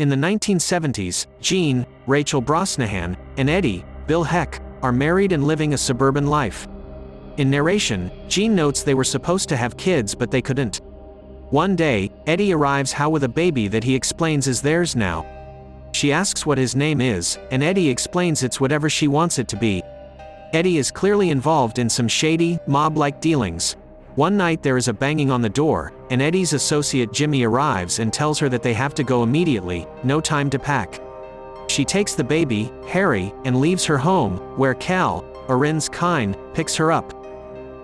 In the 1970s, Jean, Rachel Brosnahan, and Eddie, Bill Heck, are married and living a suburban life. In narration, Jean notes they were supposed to have kids but they couldn't. One day, Eddie arrives home with a baby that he explains is theirs now. She asks what his name is, and Eddie explains it's whatever she wants it to be. Eddie is clearly involved in some shady, mob-like dealings. One night there is a banging on the door, and Eddie's associate Jimmy arrives and tells her that they have to go immediately, no time to pack. She takes the baby, Harry, and leaves her home, where Cal, Arin's kind, picks her up.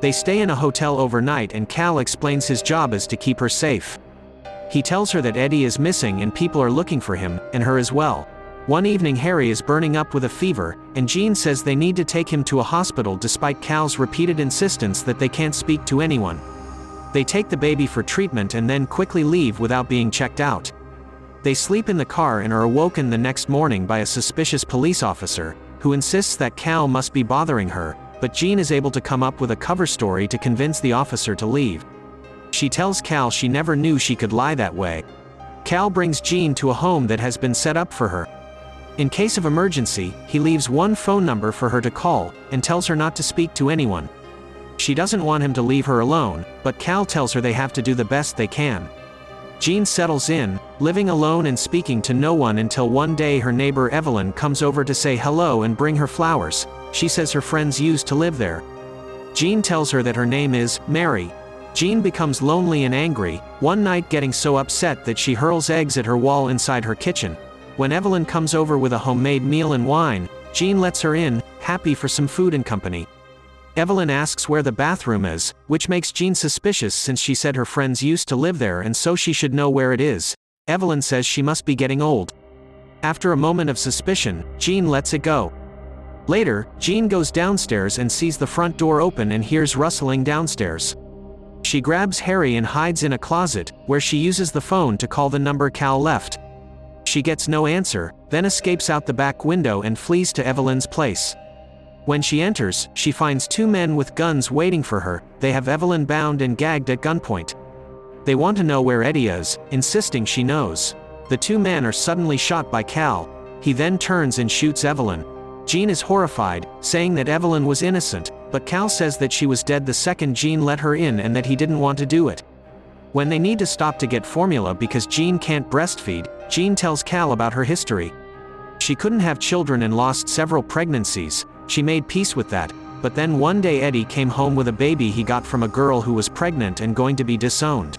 They stay in a hotel overnight and Cal explains his job is to keep her safe. He tells her that Eddie is missing and people are looking for him, and her as well. One evening Harry is burning up with a fever, and Jean says they need to take him to a hospital despite Cal's repeated insistence that they can't speak to anyone. They take the baby for treatment and then quickly leave without being checked out. They sleep in the car and are awoken the next morning by a suspicious police officer, who insists that Cal must be bothering her, but Jean is able to come up with a cover story to convince the officer to leave. She tells Cal she never knew she could lie that way. Cal brings Jean to a home that has been set up for her. In case of emergency, he leaves one phone number for her to call, and tells her not to speak to anyone. She doesn't want him to leave her alone, but Cal tells her they have to do the best they can. Jean settles in, living alone and speaking to no one until one day her neighbor Evelyn comes over to say hello and bring her flowers. She says her friends used to live there. Jean tells her that her name is Mary. Jean becomes lonely and angry, one night getting so upset that she hurls eggs at her wall inside her kitchen. When Evelyn comes over with a homemade meal and wine, Jean lets her in, happy for some food and company. Evelyn asks where the bathroom is, which makes Jean suspicious since she said her friends used to live there and so she should know where it is. Evelyn says she must be getting old. After a moment of suspicion, Jean lets it go. Later, Jean goes downstairs and sees the front door open and hears rustling downstairs. She grabs Harry and hides in a closet, where she uses the phone to call the number Cal left. She gets no answer, then escapes out the back window and flees to Evelyn's place. When she enters, she finds two men with guns waiting for her. They have Evelyn bound and gagged at gunpoint. They want to know where Eddie is, insisting she knows. The two men are suddenly shot by Cal. He then turns and shoots Evelyn. Jean is horrified, saying that Evelyn was innocent, but Cal says that she was dead the second Jean let her in and that he didn't want to do it. When they need to stop to get formula because Jean can't breastfeed, Jean tells Cal about her history. She couldn't have children and lost several pregnancies. She made peace with that, but then one day Eddie came home with a baby he got from a girl who was pregnant and going to be disowned.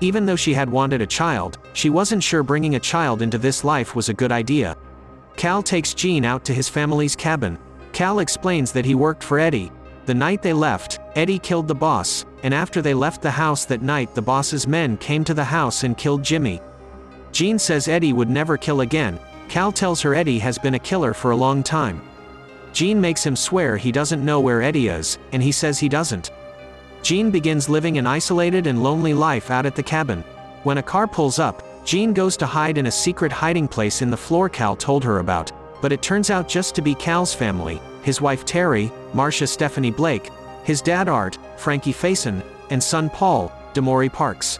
Even though she had wanted a child, she wasn't sure bringing a child into this life was a good idea. Cal takes Jean out to his family's cabin. Cal explains that he worked for Eddie. The night they left, Eddie killed the boss, and after they left the house that night the boss's men came to the house and killed Jimmy. Jean says Eddie would never kill again. Cal tells her Eddie has been a killer for a long time. Jean makes him swear he doesn't know where Eddie is, and he says he doesn't. Jean begins living an isolated and lonely life out at the cabin. When a car pulls up, Jean goes to hide in a secret hiding place in the floor Cal told her about, but it turns out just to be Cal's family, his wife Terry, Marcia Stephanie Blake, his dad Art, Frankie Faison, and son Paul, Demory Parks.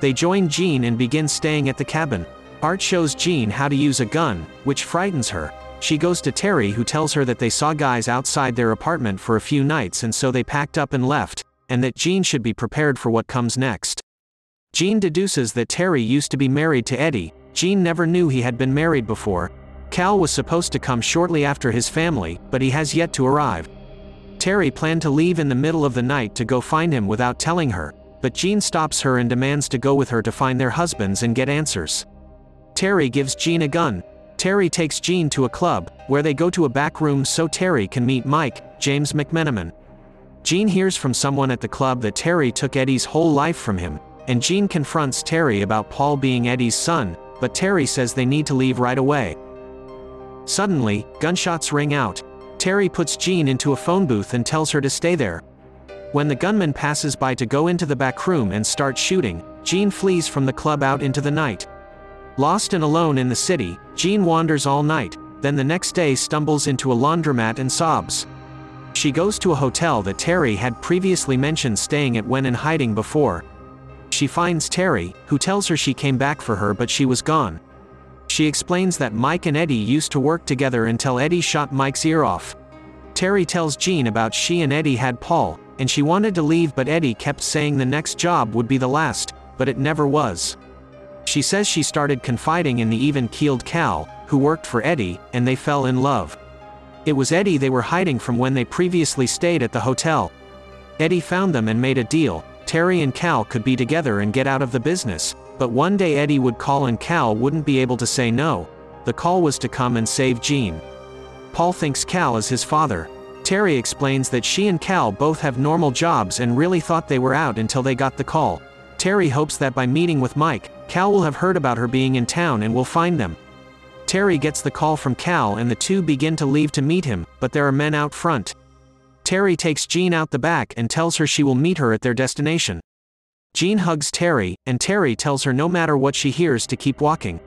They join Jean and begin staying at the cabin. Art shows Jean how to use a gun, which frightens her. She goes to Terry who tells her that they saw guys outside their apartment for a few nights and so they packed up and left, and that Jean should be prepared for what comes next. Jean deduces that Terry used to be married to Eddie. Jean never knew he had been married before. Cal was supposed to come shortly after his family, but he has yet to arrive. Terry planned to leave in the middle of the night to go find him without telling her, but Jean stops her and demands to go with her to find their husbands and get answers. Terry gives Jean a gun. Terry takes Jean to a club, where they go to a back room so Terry can meet Mike, James McMenamin. Jean hears from someone at the club that Terry took Eddie's whole life from him, and Jean confronts Terry about Paul being Eddie's son, but Terry says they need to leave right away. Suddenly, gunshots ring out. Terry puts Jean into a phone booth and tells her to stay there. When the gunman passes by to go into the back room and start shooting, Jean flees from the club out into the night. Lost and alone in the city, Jean wanders all night, then the next day stumbles into a laundromat and sobs. She goes to a hotel that Terry had previously mentioned staying at when in hiding before. She finds Terry, who tells her she came back for her but she was gone. She explains that Mike and Eddie used to work together until Eddie shot Mike's ear off. Terry tells Jean about she and Eddie had Paul, and she wanted to leave but Eddie kept saying the next job would be the last, but it never was. She says she started confiding in the even-keeled Cal, who worked for Eddie, and they fell in love. It was Eddie they were hiding from when they previously stayed at the hotel. Eddie found them and made a deal. Terry and Cal could be together and get out of the business, but one day Eddie would call and Cal wouldn't be able to say no. The call was to come and save Jean. Paul thinks Cal is his father. Terry explains that she and Cal both have normal jobs and really thought they were out until they got the call. Terry hopes that by meeting with Mike, Cal will have heard about her being in town and will find them. Terry gets the call from Cal and the two begin to leave to meet him, but there are men out front. Terry takes Jean out the back and tells her she will meet her at their destination. Jean hugs Terry, and Terry tells her no matter what she hears to keep walking.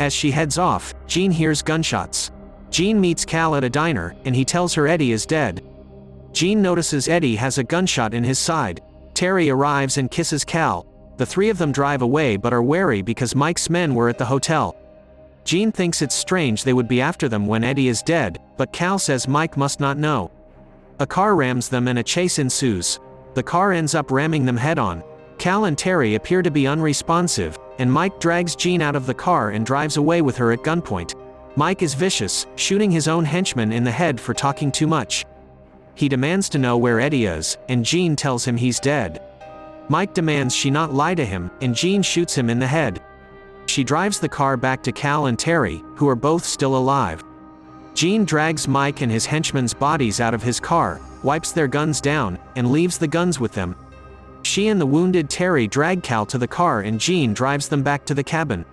As she heads off, Jean hears gunshots. Jean meets Cal at a diner, and he tells her Eddie is dead. Jean notices Eddie has a gunshot in his side. Terry arrives and kisses Cal. The three of them drive away but are wary because Mike's men were at the hotel. Jean thinks it's strange they would be after them when Eddie is dead, but Cal says Mike must not know. A car rams them and a chase ensues. The car ends up ramming them head-on. Cal and Terry appear to be unresponsive, and Mike drags Jean out of the car and drives away with her at gunpoint. Mike is vicious, shooting his own henchman in the head for talking too much. He demands to know where Eddie is, and Jean tells him he's dead. Mike demands she not lie to him, and Jean shoots him in the head. She drives the car back to Cal and Terry, who are both still alive. Jean drags Mike and his henchman's bodies out of his car, wipes their guns down, and leaves the guns with them. She and the wounded Terry drag Cal to the car and Jean drives them back to the cabin.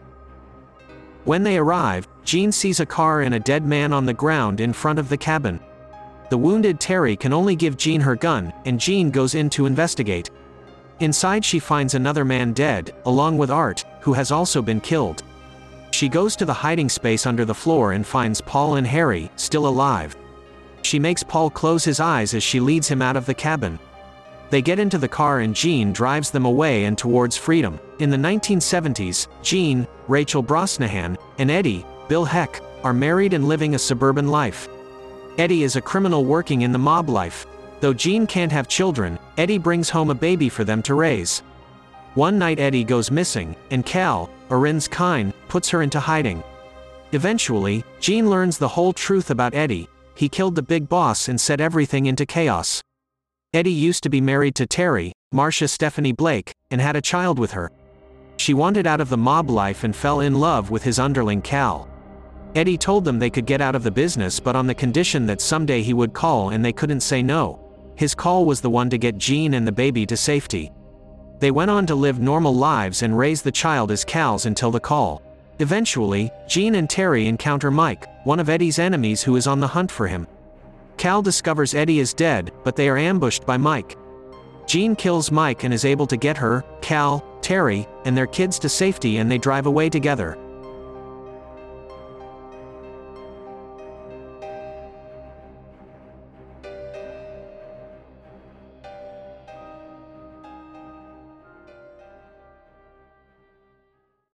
When they arrive, Jean sees a car and a dead man on the ground in front of the cabin. The wounded Terry can only give Jean her gun, and Jean goes in to investigate. Inside she finds another man dead, along with Art, who has also been killed. She goes to the hiding space under the floor and finds Paul and Harry, still alive. She makes Paul close his eyes as she leads him out of the cabin. They get into the car and Jean drives them away and towards freedom. In the 1970s, Jean, Rachel Brosnahan, and Eddie, Bill Heck, are married and living a suburban life. Eddie is a criminal working in the mob life. Though Jean can't have children, Eddie brings home a baby for them to raise. One night Eddie goes missing, and Cal, Arin's kind, puts her into hiding. Eventually, Jean learns the whole truth about Eddie. He killed the big boss and set everything into chaos. Eddie used to be married to Terry, Marcia Stephanie Blake, and had a child with her. She wanted out of the mob life and fell in love with his underling Cal. Eddie told them they could get out of the business but on the condition that someday he would call and they couldn't say no. His call was the one to get Jean and the baby to safety. They went on to live normal lives and raise the child as Cal's until the call. Eventually, Jean and Terry encounter Mike, one of Eddie's enemies who is on the hunt for him. Cal discovers Eddie is dead, but they are ambushed by Mike. Jean kills Mike and is able to get her, Cal, Terry, and their kids to safety and they drive away together.